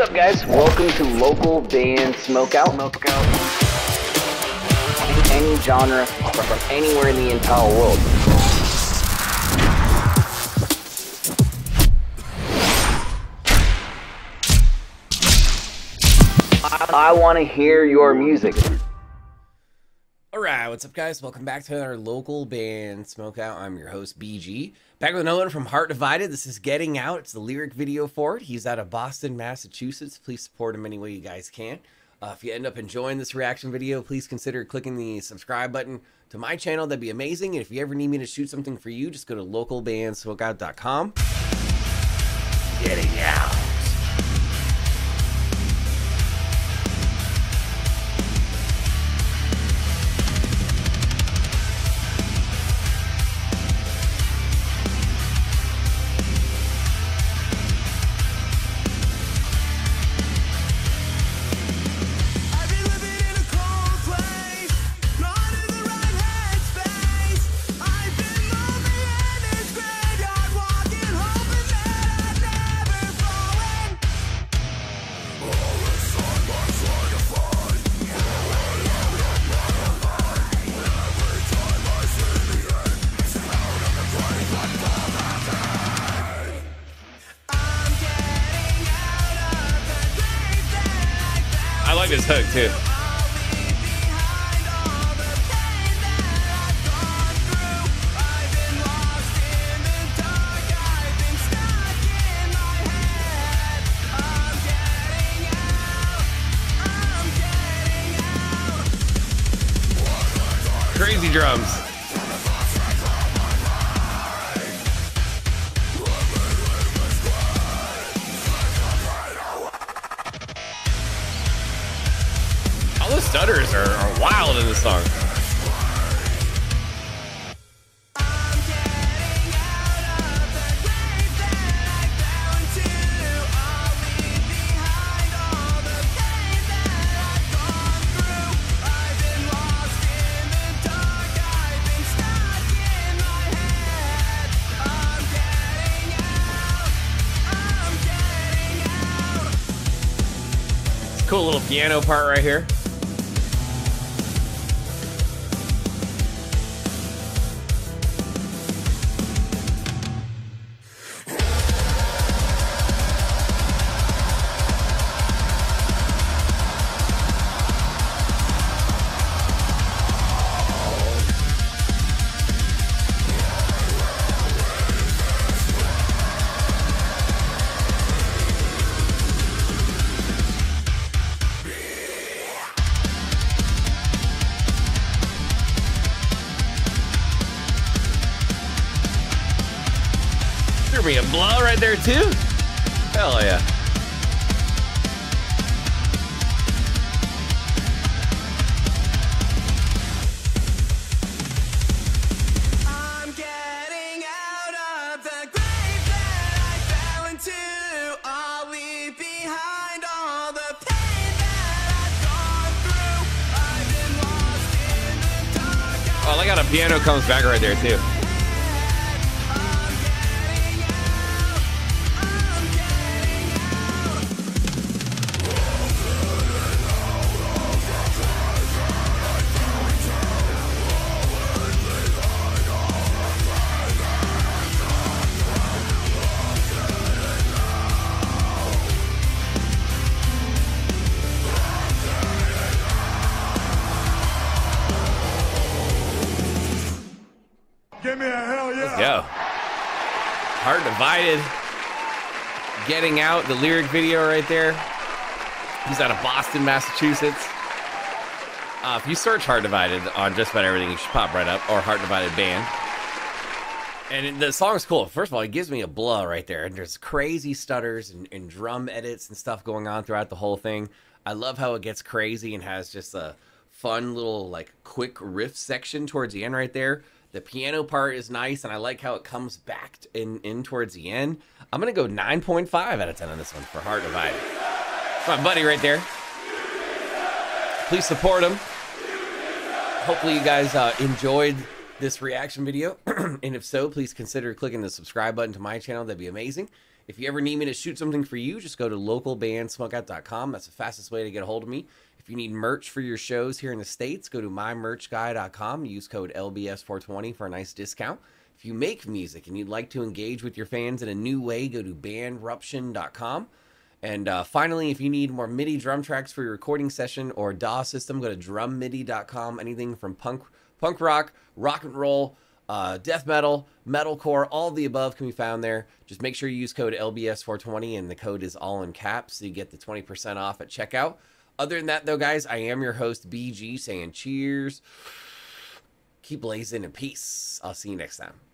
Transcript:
What's up, guys? Welcome to Local Band Smokeout. Any genre from anywhere in the entire world. I want to hear your music. Alright, what's up, guys? Welcome back to another Local Band Smokeout. I'm your host, BG. Back with Nolan from Heart Divided. This is Getting Out. It's the lyric video for it. He's out of Boston, Massachusetts. Please support him any way you guys can. If you end up enjoying this reaction video, please consider clicking the subscribe button to my channel. That'd be amazing. And if you ever need me to shoot something for you, just go to localbandsmokeout.com. Getting Out. I like this hook too. Crazy drums. Stutters are wild in this song. It's a cool little piano part right here. Threw me a blow right there too. Hell yeah. I'm getting out of the grave that I fell into. I'll leave behind all the pain that I've gone through. I've been lost in the dark. Oh, look how the piano comes back right there too. Give me a hell yeah. Let's go. Heart Divided. Getting Out, the lyric video right there. He's out of Boston, Massachusetts. If you search Heart Divided on just about everything, you should pop right up, or Heart Divided Band. And the song's cool. First of all, it gives me a blow right there. And there's crazy stutters and drum edits and stuff going on throughout the whole thing. I love how it gets crazy and has just a fun little like quick riff section towards the end right there. The piano part is nice, and I like how it comes back in towards the end. I'm going to go 9.5 out of 10 on this one for Heart Divided. It's my buddy right there. Please support him. Hopefully you guys enjoyed this reaction video. And if so, please consider clicking the subscribe button to my channel. That'd be amazing. If you ever need me to shoot something for you, just go to localbandsmokeout.com. That's the fastest way to get a hold of me. If you need merch for your shows here in the States, go to mymerchguy.com. Use code LBS420 for a nice discount. If you make music and you'd like to engage with your fans in a new way, go to bandruption.com. And finally, if you need more MIDI drum tracks for your recording session or DAW system, go to drummidi.com. Anything from punk rock, rock and roll, death metal, metalcore, all of the above can be found there. Just make sure you use code LBS420, and the code is all in caps, so you get the 20% off at checkout. Other than that, though, guys, I am your host, BG, saying cheers. Keep blazing in peace. I'll see you next time.